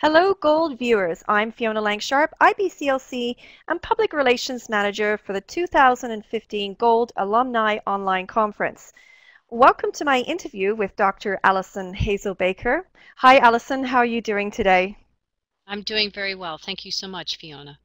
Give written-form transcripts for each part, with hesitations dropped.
Hello Gold viewers, I'm Fiona Langsharp, IBCLC and Public Relations Manager for the 2015 Gold Alumni Online Conference. Welcome to my interview with Dr. Alison Hazelbaker. Hi Alison, how are you doing today? I'm doing very well, thank you so much Fiona.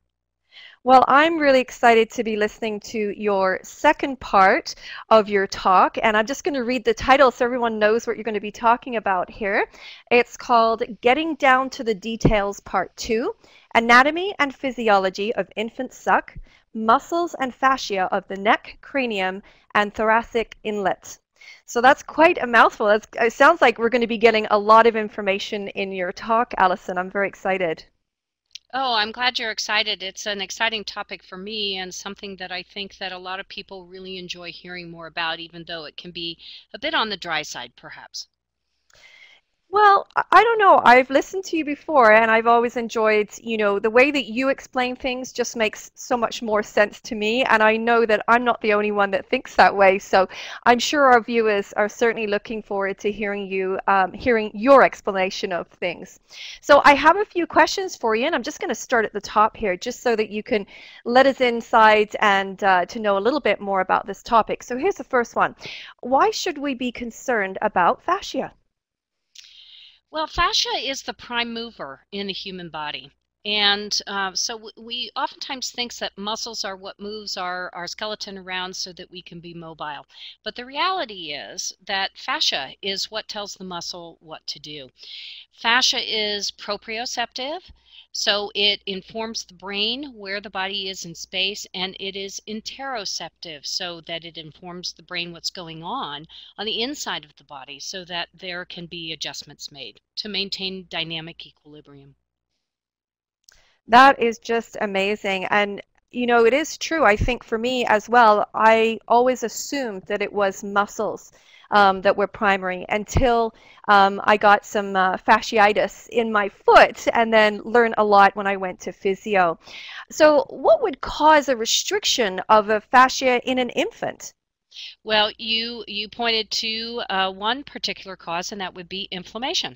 Well, I'm really excited to be listening to your second part of your talk, and I'm just going to read the title so everyone knows what you're going to be talking about here. It's called Getting Down to the Details Part 2, Anatomy and Physiology of Infant Suck, Muscles and Fascia of the Neck, Cranium, and Thoracic Inlet. So that's quite a mouthful. It sounds like we're going to be getting a lot of information in your talk, Alison. I'm very excited. Oh, I'm glad you're excited. It's an exciting topic for me and something that I think that a lot of people really enjoy hearing more about, even though it can be a bit on the dry side, perhaps. Well, I don't know. I've listened to you before, and I've always enjoyed, you know, the way that you explain things just makes so much more sense to me, and I know that I'm not the only one that thinks that way, so I'm sure our viewers are certainly looking forward to hearing you, hearing your explanation of things. So I have a few questions for you, and I'm just going to start at the top here, just so that you can let us inside and to know a little bit more about this topic. So here's the first one. Why should we be concerned about fascia? Well, fascia is the prime mover in the human body. And so we oftentimes think that muscles are what moves our skeleton around so that we can be mobile. But the reality is that fascia is what tells the muscle what to do. Fascia is proprioceptive, so it informs the brain where the body is in space, and it is interoceptive, so that it informs the brain what's going on the inside of the body, so that there can be adjustments made to maintain dynamic equilibrium. That is just amazing, and you know it is true. I think for me as well, I always assumed that it was muscles that were primary until I got some fasciitis in my foot, and then learned a lot when I went to physio. So what would cause a restriction of a fascia in an infant? Well, you pointed to one particular cause, and that would be inflammation.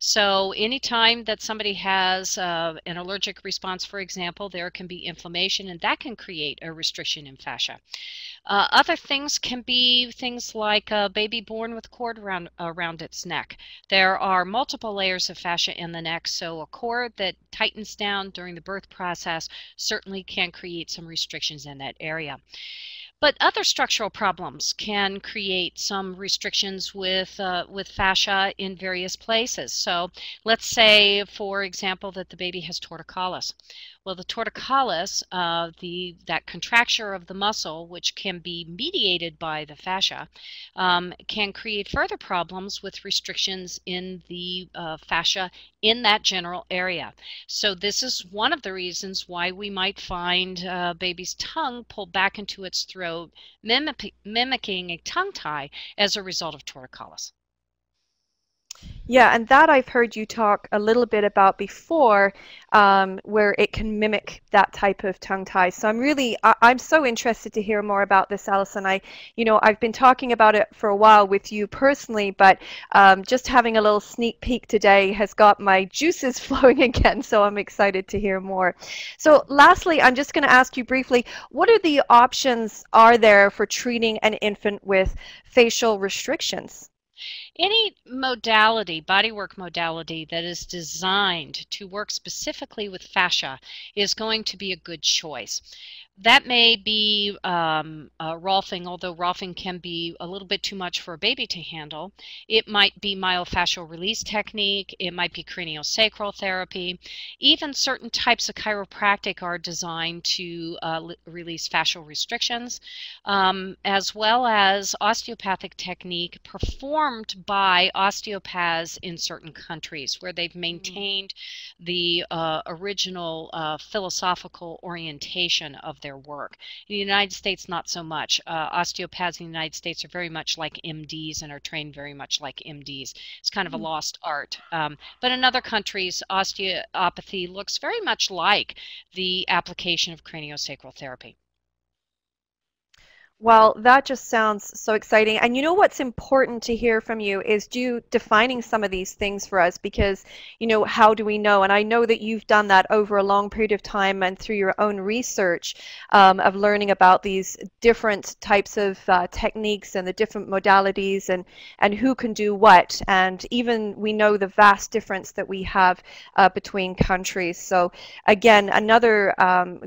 So anytime that somebody has an allergic response, for example, there can be inflammation, and that can create a restriction in fascia. Other things can be things like a baby born with cord around its neck. There are multiple layers of fascia in the neck, so a cord that tightens down during the birth process certainly can create some restrictions in that area. But other structural problems can create some restrictions with fascia in various places. So let's say, for example, that the baby has torticollis. Well, the torticollis, that contracture of the muscle, which can be mediated by the fascia, can create further problems with restrictions in the fascia in that general area. So this is one of the reasons why we might find a baby's tongue pulled back into its throat, mimicking a tongue tie as a result of torticollis. Yeah, and that I've heard you talk a little bit about before, where it can mimic that type of tongue tie. So I'm so interested to hear more about this, Alison. I've been talking about it for a while with you personally, but just having a little sneak peek today has got my juices flowing again. So I'm excited to hear more. So lastly, I'm just going to ask you briefly, what are the options are there for treating an infant with facial restrictions? Any modality, bodywork modality, that is designed to work specifically with fascia is going to be a good choice. That may be rolfing, although rolfing can be a little bit too much for a baby to handle. It might be myofascial release technique. It might be craniosacral therapy. Even certain types of chiropractic are designed to release fascial restrictions, as well as osteopathic technique performed by osteopaths in certain countries where they've maintained the original philosophical orientation of their work. In the United States, not so much. Osteopaths in the United States are very much like MDs and are trained very much like MDs. It's kind of a lost art. But in other countries, osteopathy looks very much like the application of craniosacral therapy. Well, that just sounds so exciting. And you know what's important to hear from you is you defining some of these things for us, because, you know, how do we know? And I know that you've done that over a long period of time and through your own research of learning about these different types of techniques and the different modalities and who can do what. And even we know the vast difference that we have between countries. So again, another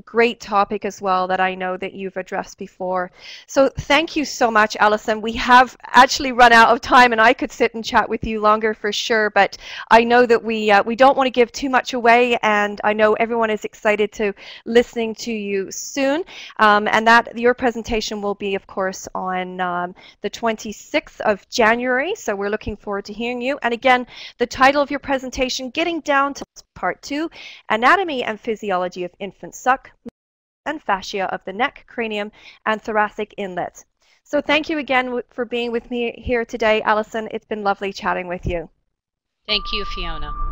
great topic as well that I know that you've addressed before. So thank you so much, Alison. We have actually run out of time, and I could sit and chat with you longer for sure, but I know that we don't want to give too much away, and I know everyone is excited to listening to you soon, and that your presentation will be, of course, on the 26th of January, so we're looking forward to hearing you. And again, the title of your presentation, Getting Down to Part 2, Anatomy and Physiology of Infant Suck, and fascia of the neck, cranium, and thoracic inlet. So thank you again for being with me here today, Alison. It's been lovely chatting with you. Thank you, Fiona.